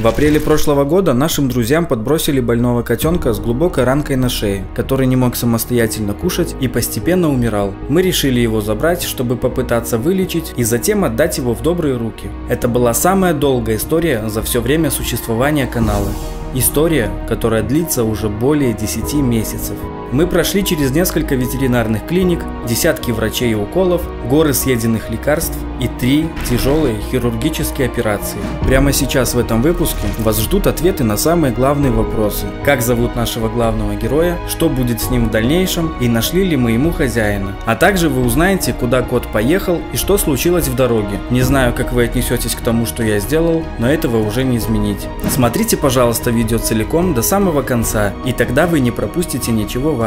В апреле прошлого года нашим друзьям подбросили больного котенка с глубокой ранкой на шее, который не мог самостоятельно кушать и постепенно умирал. Мы решили его забрать, чтобы попытаться вылечить и затем отдать его в добрые руки. Это была самая долгая история за все время существования канала. История, которая длится уже более 10 месяцев. Мы прошли через несколько ветеринарных клиник, десятки врачей и уколов, горы съеденных лекарств и 3 тяжелые хирургические операции. Прямо сейчас в этом выпуске вас ждут ответы на самые главные вопросы. Как зовут нашего главного героя, что будет с ним в дальнейшем и нашли ли мы ему хозяина. А также вы узнаете, куда кот поехал и что случилось в дороге. Не знаю, как вы отнесетесь к тому, что я сделал, но этого уже не изменить. Смотрите, пожалуйста, видео целиком до самого конца, и тогда вы не пропустите ничего важного.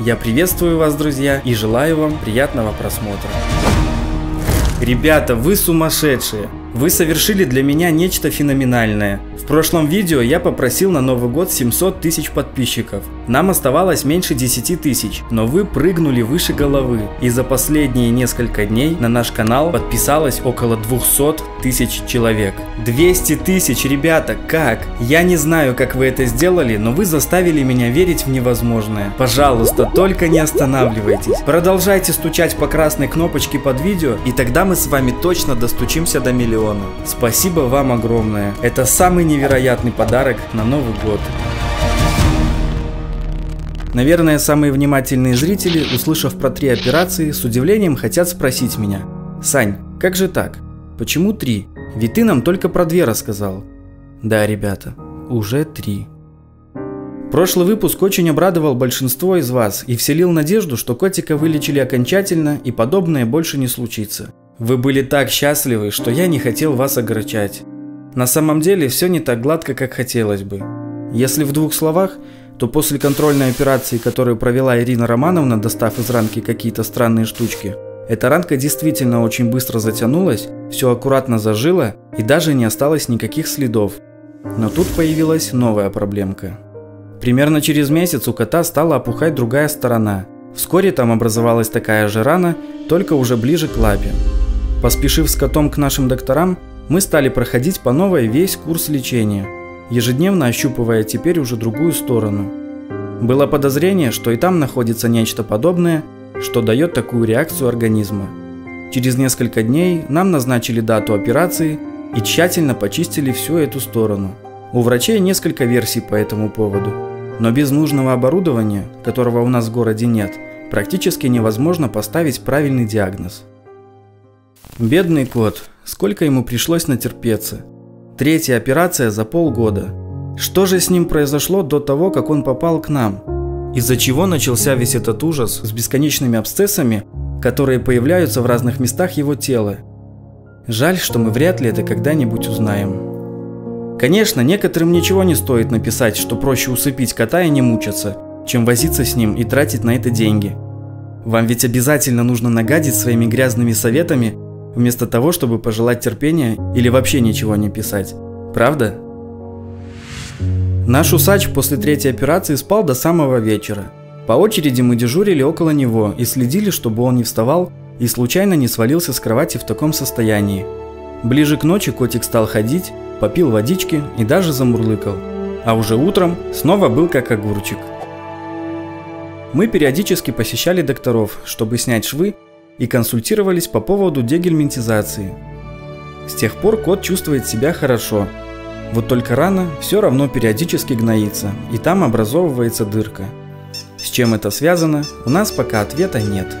Я приветствую вас, друзья, и желаю вам приятного просмотра. Ребята, вы сумасшедшие! Вы совершили для меня нечто феноменальное. В прошлом видео я попросил на Новый год 700 тысяч подписчиков. Нам оставалось меньше 10 тысяч, но вы прыгнули выше головы. И за последние несколько дней на наш канал подписалось около 200 тысяч человек. 200 тысяч, ребята, как? Я не знаю, как вы это сделали, но вы заставили меня верить в невозможное. Пожалуйста, только не останавливайтесь. Продолжайте стучать по красной кнопочке под видео, и тогда мы с вами точно достучимся до миллиона. Спасибо вам огромное. Это самый невероятный подарок на Новый год. Наверное, самые внимательные зрители, услышав про 3 операции, с удивлением хотят спросить меня: «Сань, как же так? Почему 3? Ведь ты нам только про 2 рассказал». Да, ребята, уже 3. Прошлый выпуск очень обрадовал большинство из вас и вселил надежду, что котика вылечили окончательно и подобное больше не случится. Вы были так счастливы, что я не хотел вас огорчать. На самом деле все не так гладко, как хотелось бы. Если в 2 словах, то после контрольной операции, которую провела Ирина Романовна, достав из ранки какие-то странные штучки, эта ранка действительно очень быстро затянулась, все аккуратно зажило и даже не осталось никаких следов. Но тут появилась новая проблемка. Примерно через месяц у кота стала опухать другая сторона. Вскоре там образовалась такая же рана, только уже ближе к лапе. Поспешив с котом к нашим докторам, мы стали проходить по новой весь курс лечения, ежедневно ощупывая теперь уже другую сторону. Было подозрение, что и там находится нечто подобное, что дает такую реакцию организма. Через несколько дней нам назначили дату операции и тщательно почистили всю эту сторону. У врачей несколько версий по этому поводу, но без нужного оборудования, которого у нас в городе нет, практически невозможно поставить правильный диагноз. Бедный кот, сколько ему пришлось натерпеться. 3-я операция за полгода. Что же с ним произошло до того, как он попал к нам? Из-за чего начался весь этот ужас с бесконечными абсцессами, которые появляются в разных местах его тела? Жаль, что мы вряд ли это когда-нибудь узнаем. Конечно, некоторым ничего не стоит написать, что проще усыпить кота и не мучаться, чем возиться с ним и тратить на это деньги. Вам ведь обязательно нужно нагадить своими грязными советами, вместо того, чтобы пожелать терпения или вообще ничего не писать. Правда? Наш усач после 3-й операции спал до самого вечера. По очереди мы дежурили около него и следили, чтобы он не вставал и случайно не свалился с кровати в таком состоянии. Ближе к ночи котик стал ходить, попил водички и даже замурлыкал. А уже утром снова был как огурчик. Мы периодически посещали докторов, чтобы снять швы, и консультировались по поводу дегельминтизации. С тех пор кот чувствует себя хорошо. Вот только рана все равно периодически гноится, и там образовывается дырка. С чем это связано, у нас пока ответа нет.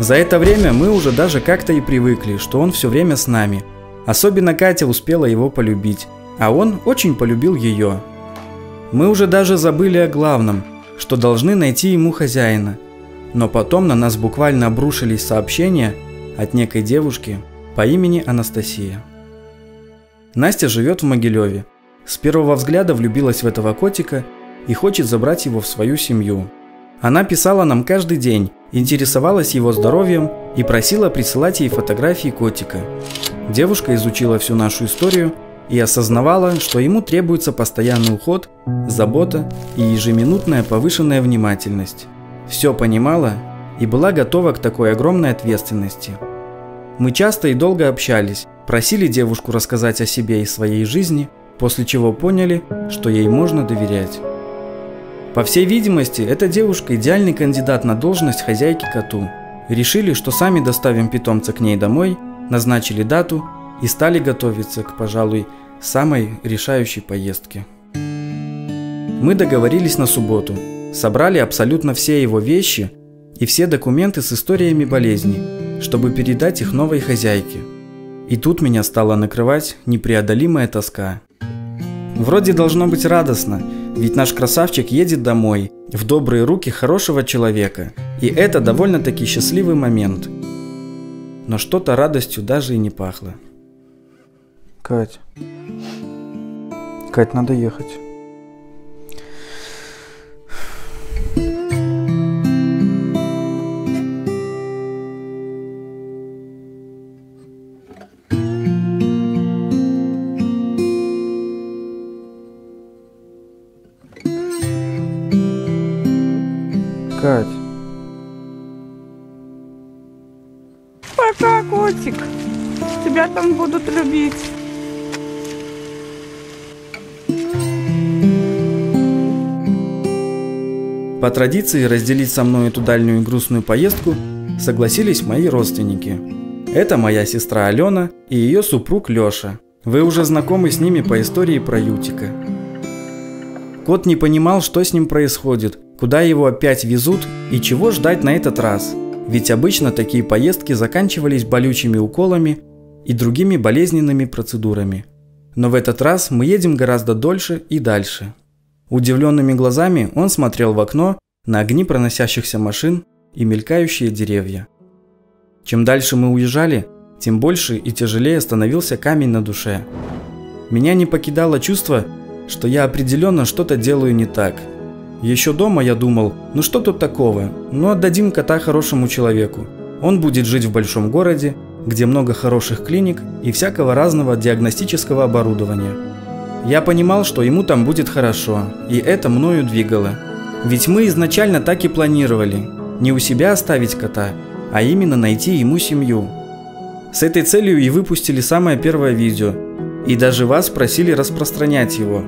За это время мы уже даже как-то и привыкли, что он все время с нами. Особенно Катя успела его полюбить, а он очень полюбил ее. Мы уже даже забыли о главном, что должны найти ему хозяина. Но потом на нас буквально обрушились сообщения от некой девушки по имени Анастасия. Настя живет в Могилеве. С первого взгляда влюбилась в этого котика и хочет забрать его в свою семью. Она писала нам каждый день, интересовалась его здоровьем и просила присылать ей фотографии котика. Девушка изучила всю нашу историю и осознавала, что ему требуется постоянный уход, забота и ежеминутная повышенная внимательность. Все понимала и была готова к такой огромной ответственности. Мы часто и долго общались, Просили девушку рассказать о себе и своей жизни, после чего поняли, что ей можно доверять. По всей видимости, эта девушка идеальный кандидат на должность хозяйки коту. Решили, что сами доставим питомца к ней домой, назначили дату и стали готовиться к, пожалуй, самой решающей поездке. Мы договорились на субботу, собрали абсолютно все его вещи и все документы с историями болезни, чтобы передать их новой хозяйке. И тут меня стала накрывать непреодолимая тоска. Вроде должно быть радостно, ведь наш красавчик едет домой, в добрые руки хорошего человека, и это довольно-таки счастливый момент. Но что-то радостью даже и не пахло. Кать, надо ехать. Кать. Пока, котик. Тебя там будут любить. По традиции разделить со мной эту дальнюю и грустную поездку согласились мои родственники. Это моя сестра Алена и ее супруг Леша. Вы уже знакомы с ними по истории про Ютика. Кот не понимал, что с ним происходит, куда его опять везут и чего ждать на этот раз, ведь обычно такие поездки заканчивались болючими уколами и другими болезненными процедурами. Но в этот раз мы едем гораздо дольше и дальше. Удивленными глазами он смотрел в окно на огни проносящихся машин и мелькающие деревья. Чем дальше мы уезжали, тем больше и тяжелее становился камень на душе. Меня не покидало чувство, что я определенно что-то делаю не так. Еще дома я думал, ну что тут такого, ну отдадим кота хорошему человеку. Он будет жить в большом городе, где много хороших клиник и всякого разного диагностического оборудования. Я понимал, что ему там будет хорошо, и это мною двигало. Ведь мы изначально так и планировали, не у себя оставить кота, а именно найти ему семью. С этой целью и выпустили самое первое видео, и даже вас просили распространять его.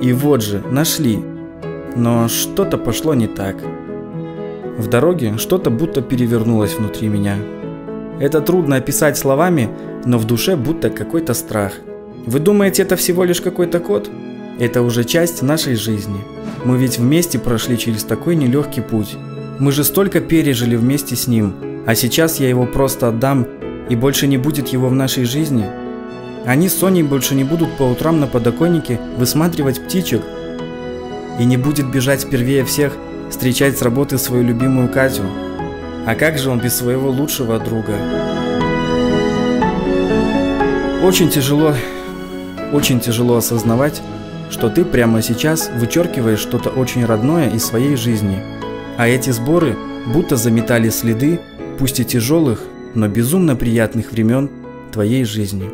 И вот же, нашли. Но что-то пошло не так. В дороге что-то будто перевернулось внутри меня. Это трудно описать словами, но в душе будто какой-то страх. Вы думаете, это всего лишь какой-то кот? Это уже часть нашей жизни. Мы ведь вместе прошли через такой нелегкий путь. Мы же столько пережили вместе с ним. А сейчас я его просто отдам, и больше не будет его в нашей жизни. Они с Соней больше не будут по утрам на подоконнике высматривать птичек, и не будет бежать первее всех встречать с работы свою любимую Катю. А как же он без своего лучшего друга? Очень тяжело осознавать, что ты прямо сейчас вычеркиваешь что-то очень родное из своей жизни. А эти сборы будто заметали следы, пусть и тяжелых, но безумно приятных времен твоей жизни.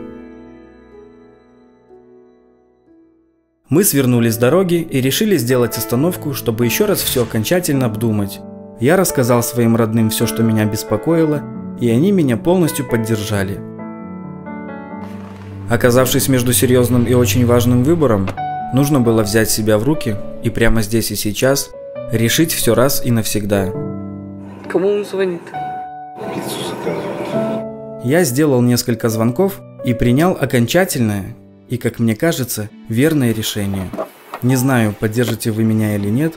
Мы свернули с дороги и решили сделать остановку, чтобы еще раз все окончательно обдумать. Я рассказал своим родным все, что меня беспокоило, и они меня полностью поддержали. Оказавшись между серьезным и очень важным выбором, нужно было взять себя в руки и прямо здесь и сейчас решить все раз и навсегда. Кому он звонит? Пиццу заказывает. Я сделал несколько звонков и принял окончательное и, как мне кажется, верное решение. Не знаю, поддержите вы меня или нет,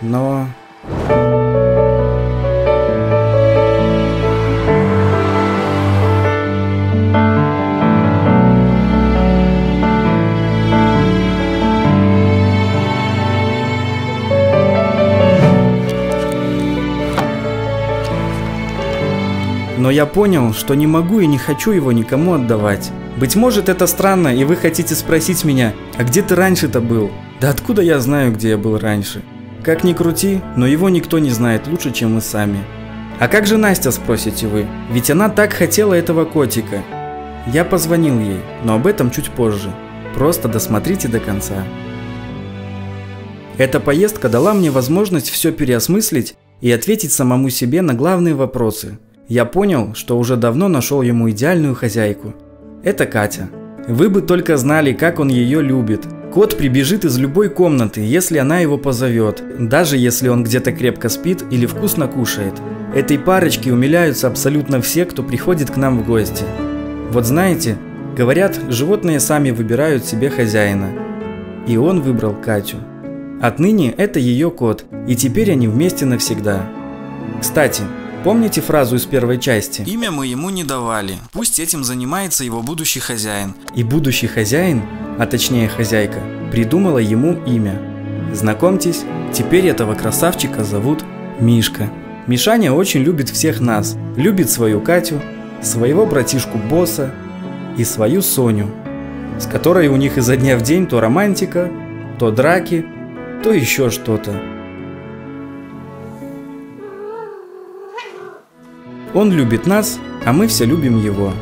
но... Но я понял, что не могу и не хочу его никому отдавать. Быть может, это странно, и вы хотите спросить меня, а где ты раньше-то был? Да откуда я знаю, где я был раньше? Как ни крути, но его никто не знает лучше, чем мы сами. А как же Настя, спросите вы? Ведь она так хотела этого котика. Я позвонил ей, но об этом чуть позже. Просто досмотрите до конца. Эта поездка дала мне возможность все переосмыслить и ответить самому себе на главные вопросы. Я понял, что уже давно нашел ему идеальную хозяйку. Это Катя. Вы бы только знали, как он ее любит. Кот прибежит из любой комнаты, если она его позовет, даже если он где-то крепко спит или вкусно кушает. Этой парочке умиляются абсолютно все, кто приходит к нам в гости. Вот знаете, говорят, животные сами выбирают себе хозяина. И он выбрал Катю. Отныне это ее кот, и теперь они вместе навсегда. Кстати, помните фразу из первой части? Имя мы ему не давали, пусть этим занимается его будущий хозяин. И будущий хозяин, а точнее хозяйка, придумала ему имя. Знакомьтесь, теперь этого красавчика зовут Мишка. Мишаня очень любит всех нас, любит свою Катю, своего братишку Босса и свою Соню, с которой у них изо дня в день то романтика, то драки, то еще что-то. Он любит нас, а мы все любим его.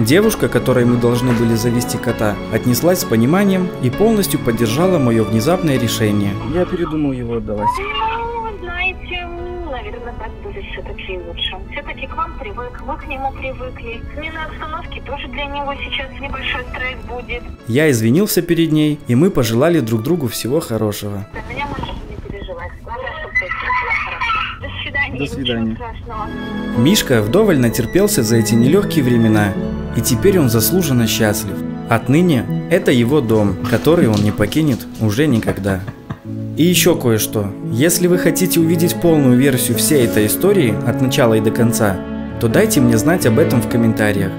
Девушка, которой мы должны были завести кота, отнеслась с пониманием и полностью поддержала мое внезапное решение. Я передумал его отдавать. Ну, знаете, наверное, так будет все-таки лучше. Все-таки к вам привык, вы к нему привыкли. Смена обстановки тоже для него сейчас небольшой стресс будет. Я извинился перед ней, и мы пожелали друг другу всего хорошего. За меня можешь не переживать. Главное, чтобы все было хорошо. До свидания. Мишка вдоволь натерпелся за эти нелегкие времена, и теперь он заслуженно счастлив. Отныне это его дом, который он не покинет уже никогда. И еще кое-что. Если вы хотите увидеть полную версию всей этой истории от начала и до конца, то дайте мне знать об этом в комментариях.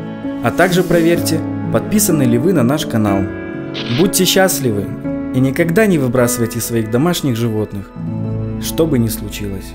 А также проверьте, подписаны ли вы на наш канал. Будьте счастливы и никогда не выбрасывайте своих домашних животных, что бы ни случилось.